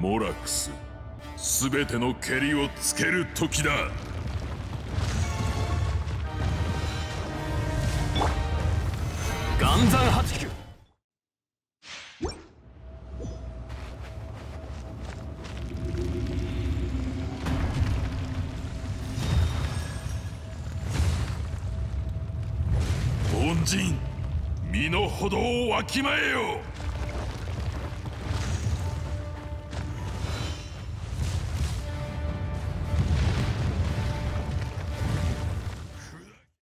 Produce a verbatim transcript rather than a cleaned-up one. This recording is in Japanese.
モラックス、すべてのけりをつける時だ。岩山八九。凡人、身の程をわきまえよ。